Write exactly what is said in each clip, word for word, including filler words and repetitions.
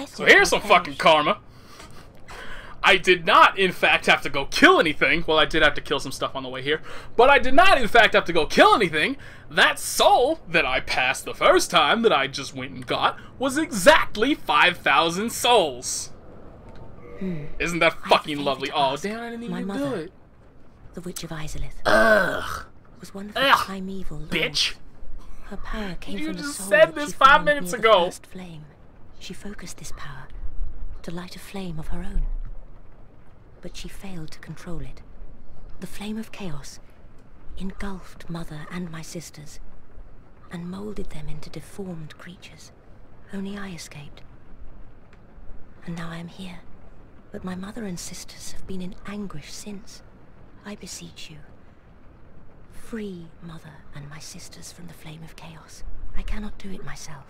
I so here's some finished. fucking karma. I did not, in fact, have to go kill anything. Well, I did have to kill some stuff on the way here. But I did not, in fact, have to go kill anything. That soul that I passed the first time that I just went and got was exactly five thousand souls. Hmm. Isn't that fucking lovely? Oh, damn, I didn't even mother, do it. The Witch of Izalith. Ugh. Was one of the Ugh. primeval lords. Bitch. Her power came you from just the soul said this five minutes ago. First flame. She focused this power to light a flame of her own. But she failed to control it. The flame of chaos engulfed Mother and my sisters and molded them into deformed creatures. Only I escaped. And now I am here. But my mother and sisters have been in anguish since. I beseech you, free Mother and my sisters from the flame of chaos. I cannot do it myself.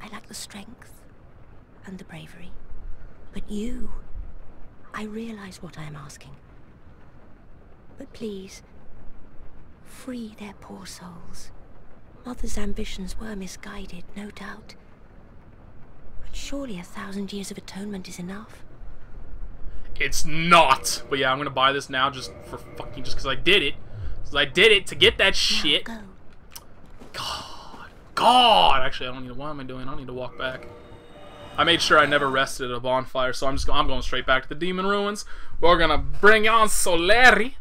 I lack the strength and the bravery. But you... I realize what I am asking. But please, free their poor souls. Mother's ambitions were misguided, no doubt. But surely a thousand years of atonement is enough. It's not! But yeah, I'm gonna buy this now just for fucking, just because I did it. Because I did it to get that shit. Go. God. God! Actually, I don't need to, why am I doing? I don't need to walk back. I made sure I never rested at a bonfire, so I'm just I'm going straight back to the Demon Ruins. We're gonna bring on Solaire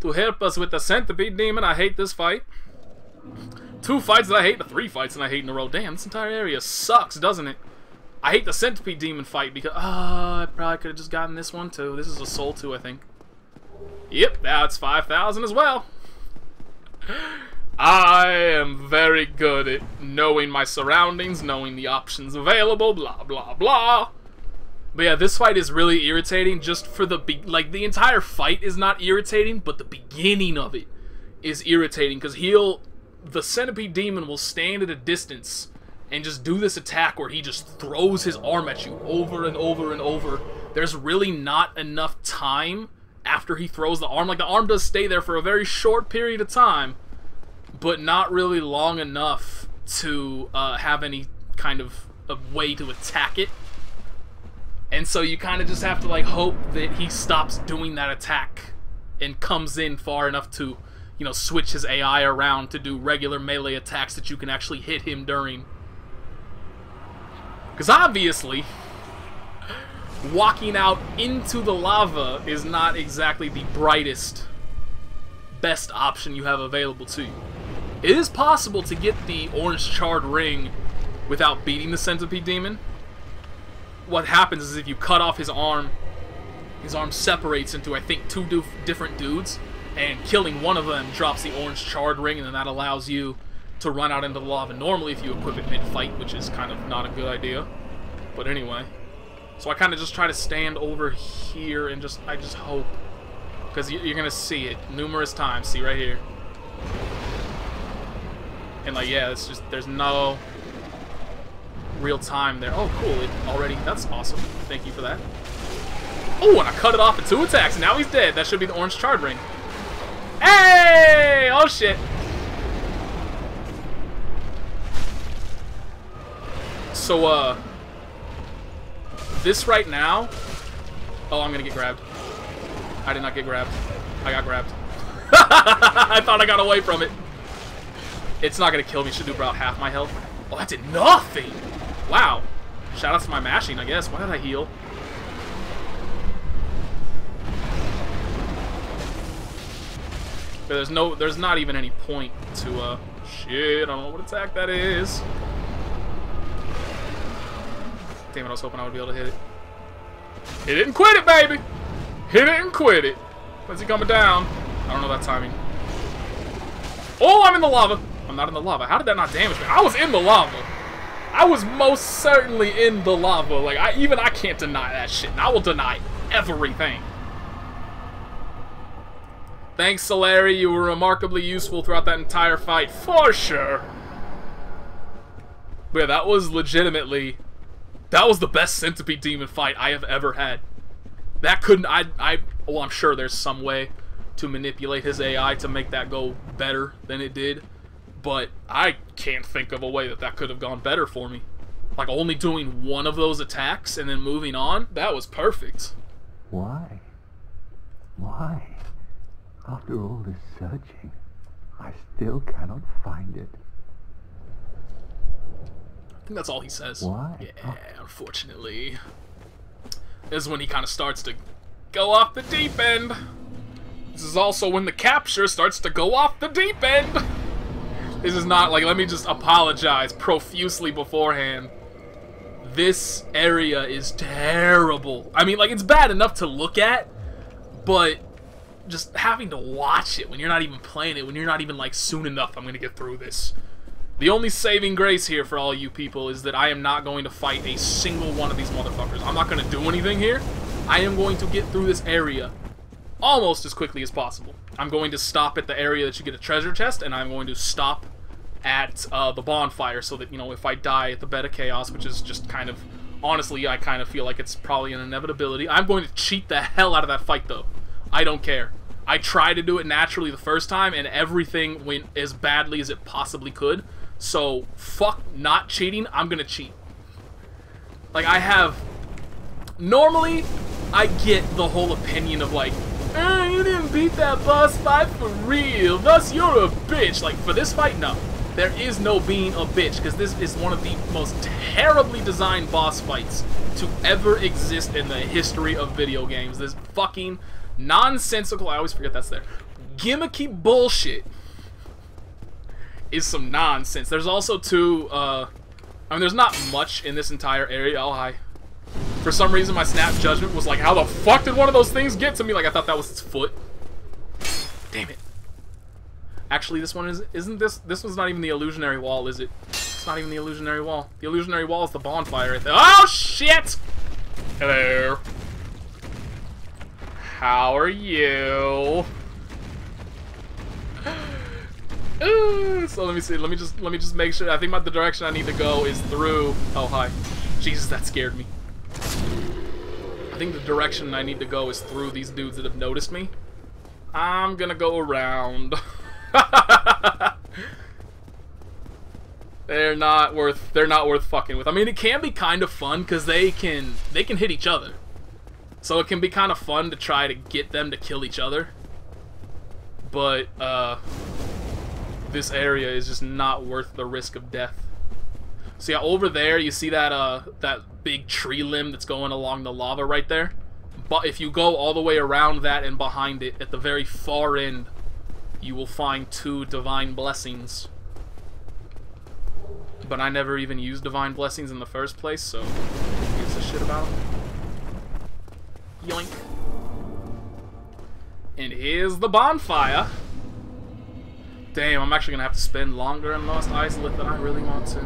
to help us with the Centipede Demon. I hate this fight. Two fights that I hate, the three fights that I hate in a row. Damn, this entire area sucks, doesn't it? I hate the Centipede Demon fight because ah, uh, I probably could have just gotten this one too. This is a soul too, I think. Yep, that's five thousand as well. I am very good at knowing my surroundings, knowing the options available, blah, blah, blah. But yeah, this fight is really irritating just for the... Be like, the entire fight is not irritating, but the beginning of it is irritating. Because he'll... The Centipede Demon will stand at a distance and just do this attack where he just throws his arm at you over and over and over. There's really not enough time after he throws the arm. Like, the arm does stay there for a very short period of time, but not really long enough to uh, have any kind of, of way to attack it. And so you kind of just have to like hope that he stops doing that attack and comes in far enough to, you know, switch his A I around to do regular melee attacks that you can actually hit him during. Because obviously, walking out into the lava is not exactly the brightest, best option you have available to you. It is possible to get the orange charred ring without beating the Centipede Demon. What happens is if you cut off his arm, his arm separates into, I think, two du different dudes, and killing one of them drops the orange charred ring, and then that allows you to run out into the lava normally if you equip it mid-fight, which is kind of not a good idea. But anyway. So I kind of just try to stand over here and just, I just hope. Because you're going to see it numerous times. See right here. And like, yeah, it's just, there's no real time there. Oh, cool, it already, that's awesome. Thank you for that. Oh, and I cut it off at two attacks. Now he's dead. That should be the orange charred ring. Hey! Oh, shit. So, uh, this right now, oh, I'm gonna get grabbed. I did not get grabbed. I got grabbed. I thought I got away from it. It's not going to kill me. Should do about half my health. Oh, that did nothing. Wow. Shout out to my mashing, I guess. Why did I heal? There's no, there's not even any point to, uh, shit, I don't know what attack that is. Damn it, I was hoping I would be able to hit it. Hit it and quit it, baby. Hit it and quit it. When's he coming down? I don't know that timing. Oh, I'm in the lava. I'm not in the lava. How did that not damage me? I was in the lava. I was most certainly in the lava. Like, I even I can't deny that shit. And I will deny everything. Thanks, Solaire. You were remarkably useful throughout that entire fight. For sure. But yeah, that was legitimately... That was the best Centipede Demon fight I have ever had. That couldn't... I... I well, I'm sure there's some way to manipulate his A I to make that go better than it did. But I can't think of a way that that could have gone better for me. like only doing one of those attacks and then moving on, that was perfect. Why? Why? After all this searching, I still cannot find it. I think that's all he says. Why? Yeah, unfortunately. This is when he kind of starts to go off the deep end. This is also when the capture starts to go off the deep end. This is not like, let me just apologize profusely beforehand. This area is terrible. I mean, like, it's bad enough to look at, but just having to watch it when you're not even playing it, when you're not even like, soon enough, I'm going to get through this. The only saving grace here for all you people is that I am not going to fight a single one of these motherfuckers. I'm not going to do anything here. I am going to get through this area almost as quickly as possible. I'm going to stop at the area that you get a treasure chest, and I'm going to stop at uh, the bonfire so that, you know, if I die at the Bed of Chaos, which is just kind of, honestly, I kind of feel like it's probably an inevitability. I'm going to cheat the hell out of that fight, though. I don't care. I tried to do it naturally the first time, and everything went as badly as it possibly could. So, fuck not cheating, I'm gonna cheat. Like, I have... Normally, I get the whole opinion of, like, eh, you didn't beat that boss fight for real, thus you're a bitch. Like, for this fight, no. There is no being a bitch, because this is one of the most terribly designed boss fights to ever exist in the history of video games. This fucking nonsensical, I always forget that's there, gimmicky bullshit is some nonsense. There's also two, uh, I mean, there's not much in this entire area. Oh, hi. For some reason, my snap judgment was like, how the fuck did one of those things get to me? Like, I thought that was its foot. Damn it. Actually, this one is, isn't this, this one's not even the illusionary wall, is it? It's not even the illusionary wall. The illusionary wall is the bonfire right there. Oh, shit! Hello. How are you? So let me see, let me just, let me just make sure, I think my, the direction I need to go is through, oh hi, Jesus that scared me. I think the direction I need to go is through these dudes that have noticed me. I'm gonna go around. They're not worth, they're not worth fucking with. I mean, it can be kind of fun, because they can, they can hit each other. So it can be kind of fun to try to get them to kill each other. But, uh... this area is just not worth the risk of death. So yeah, over there you see that uh that big tree limb that's going along the lava right there. But if you go all the way around that and behind it, at the very far end, you will find two divine blessings. But I never even used divine blessings in the first place, so who gives a shit about them? Yoink. And here's the bonfire. Damn, I'm actually gonna have to spend longer in Lost Izalith than I really want to.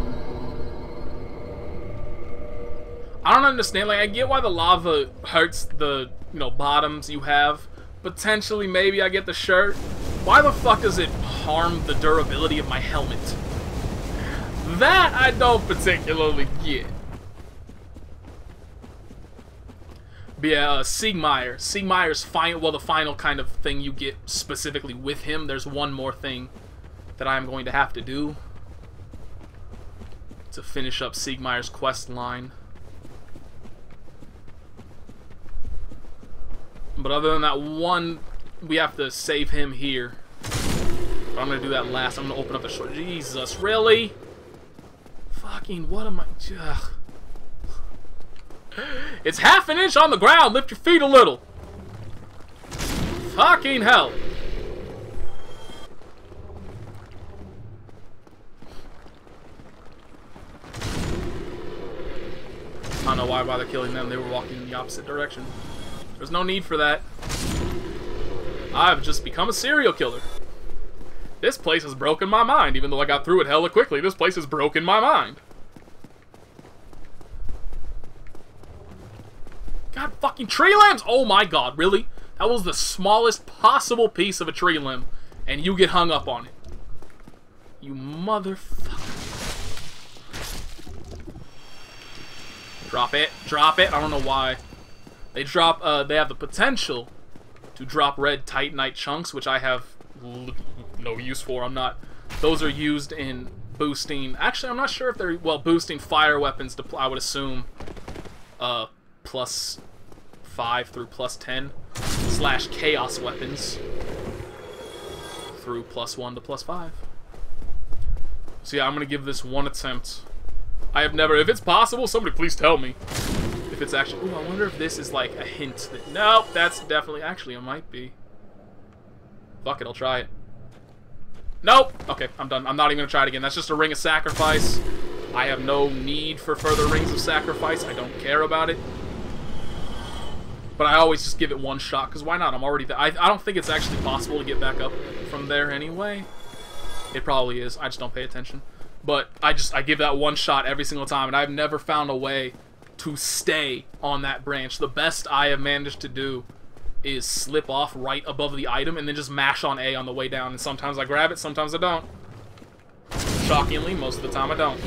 I don't understand, like, I get why the lava hurts the, you know, bottoms you have. Potentially, maybe I get the shirt. Why the fuck does it harm the durability of my helmet? That I don't particularly get. But yeah, uh, Siegmeyer. Siegmeyer's final, well, the final kind of thing you get specifically with him. There's one more thing that I'm going to have to do to finish up Siegmeyer's quest line. But other than that one, we have to save him here. But I'm going to do that last. I'm going to open up the short. Jesus, really? Fucking, what am I... Ugh. It's half an inch on the ground. Lift your feet a little. Fucking hell. I don't know why I bother killing them. They were walking in the opposite direction. There's no need for that. I've just become a serial killer. This place has broken my mind. Even though I got through it hella quickly, this place has broken my mind. God, fucking tree limbs! Oh my god, really? That was the smallest possible piece of a tree limb, and you get hung up on it. You motherfucker. Drop it. Drop it. I don't know why. They drop, uh, they have the potential to drop red titanite chunks, which I have no use for. I'm not. Those are used in boosting... Actually, I'm not sure if they're... Well, boosting fire weapons to, I would assume, uh, plus five through plus ten, slash chaos weapons through plus one to plus five. So yeah, I'm going to give this one attempt. I have never... If it's possible, somebody please tell me. If it's actually... Ooh, I wonder if this is like a hint that... Nope, that's definitely... Actually, it might be. Fuck it, I'll try it. Nope! Okay, I'm done. I'm not even going to try it again. That's just a ring of sacrifice. I have no need for further rings of sacrifice. I don't care about it. But I always just give it one shot, because why not? I'm already... Th I, I don't think it's actually possible to get back up from there anyway. It probably is. I just don't pay attention. But I just... I give that one shot every single time, and I've never found a way to stay on that branch. The best I have managed to do is slip off right above the item and then just mash on A on the way down. And sometimes I grab it, sometimes I don't. Shockingly, most of the time I don't.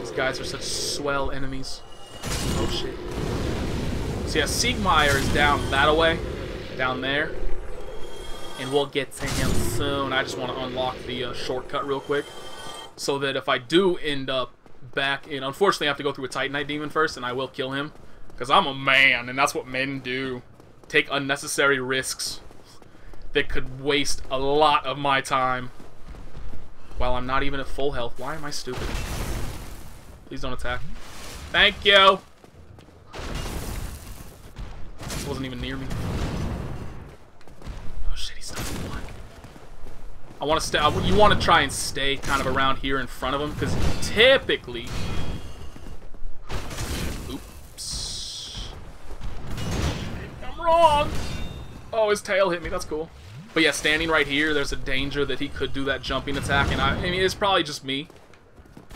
These guys are such swell enemies. Oh shit. So yeah, Siegmeyer is down that-a-way. Down there. And we'll get to him soon. I just want to unlock the uh, shortcut real quick, so that if I do end up back in... Unfortunately, I have to go through a Titanite Demon first, and I will kill him. Because I'm a man, and that's what men do. Take unnecessary risks that could waste a lot of my time. While I'm not even at full health. Why am I stupid? Please don't attack. Thank you! This wasn't even near me. I want to stay. You want to try and stay kind of around here in front of him, because typically, oops, I'm wrong. Oh, his tail hit me. That's cool. But yeah, standing right here, there's a danger that he could do that jumping attack, and I, I mean, it's probably just me,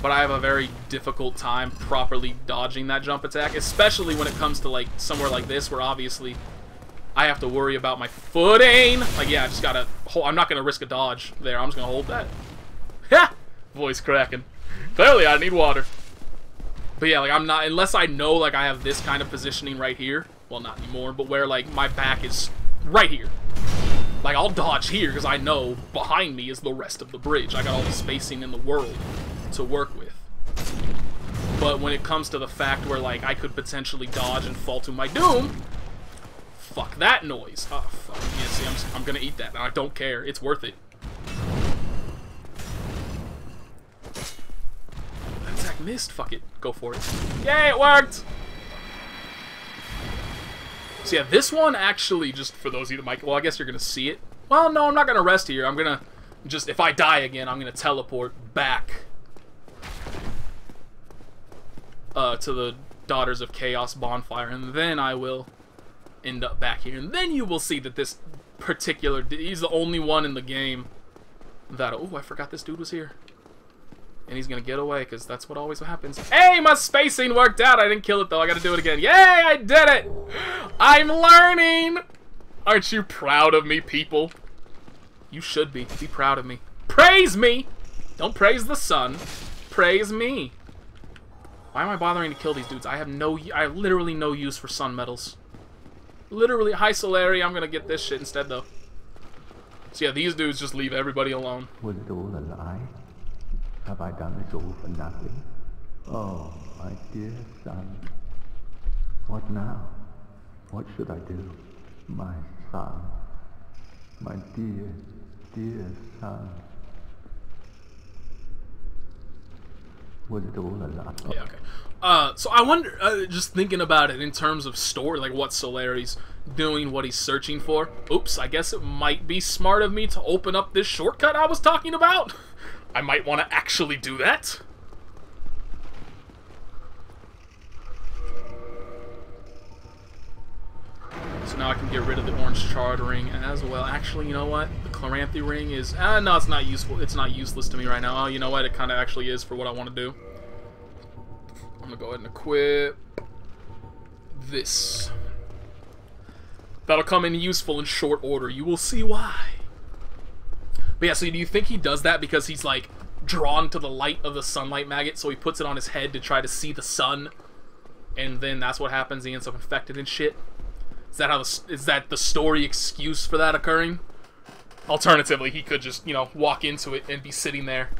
but I have a very difficult time properly dodging that jump attack, especially when it comes to like somewhere like this, where obviously I have to worry about my footing. Like, yeah, I just gotta... I'm not gonna risk a dodge there. I'm just gonna hold that. Ha! Voice cracking. Clearly, I need water. But yeah, like, I'm not... Unless I know, like, I have this kind of positioning right here. Well, not anymore, but where, like, my back is right here. Like, I'll dodge here, because I know behind me is the rest of the bridge. I got all the spacing in the world to work with. But when it comes to the fact where, like, I could potentially dodge and fall to my doom... Fuck that noise. Oh, fuck. Yeah, see, I'm, just, I'm gonna eat that. I don't care. It's worth it. That attack missed. Fuck it. Go for it. Yay, it worked! So yeah, this one actually, just for those of you that might... Well, I guess you're gonna see it. Well, no, I'm not gonna rest here. I'm gonna just... If I die again, I'm gonna teleport back uh, to the Daughters of Chaos bonfire, and then I will... end up back here, and then you will see that this particular... He's the only one in the game that... Oh, I forgot this dude was here. And he's gonna get away, because that's what always happens. Hey, my spacing worked out! I didn't kill it, though. I gotta do it again. Yay, I did it! I'm learning! Aren't you proud of me, people? You should be. Be proud of me. Praise me! Don't praise the sun. Praise me. Why am I bothering to kill these dudes? I have no... I have literally no use for sun medals. Literally, hi Solaire, I'm gonna get this shit instead though. So yeah, these dudes just leave everybody alone. Was it all a lie? Have I done it all for nothing? Oh, my dear son. What now? What should I do? My son. My dear, dear son. Was it all a lie? Yeah, okay. Uh, so I wonder, uh, just thinking about it in terms of story, like what Solaire's doing, what he's searching for. Oops, I guess it might be smart of me to open up this shortcut I was talking about. I might want to actually do that. So now I can get rid of the orange charred ring as well. Actually, you know what? The Claranthi ring is... Uh, no, it's not useful. It's not useless to me right now. Oh, you know what? It kind of actually is for what I want to do. I'm gonna go ahead and equip this. That'll come in useful in short order. You will see why. But yeah, so do you think he does that because he's like drawn to the light of the sunlight maggot, so he puts it on his head to try to see the sun and then that's what happens. He ends up infected and shit. Is that how? The, is that the story excuse for that occurring? Alternatively, he could just, you know, walk into it and be sitting there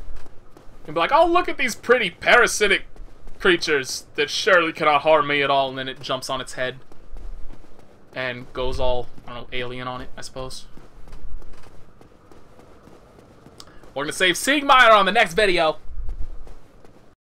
and be like, "Oh, look at these pretty parasitic creatures that surely cannot harm me at all," and then it jumps on its head and goes all, I don't know, alien on it, I suppose. We're gonna save Siegmeyer on the next video.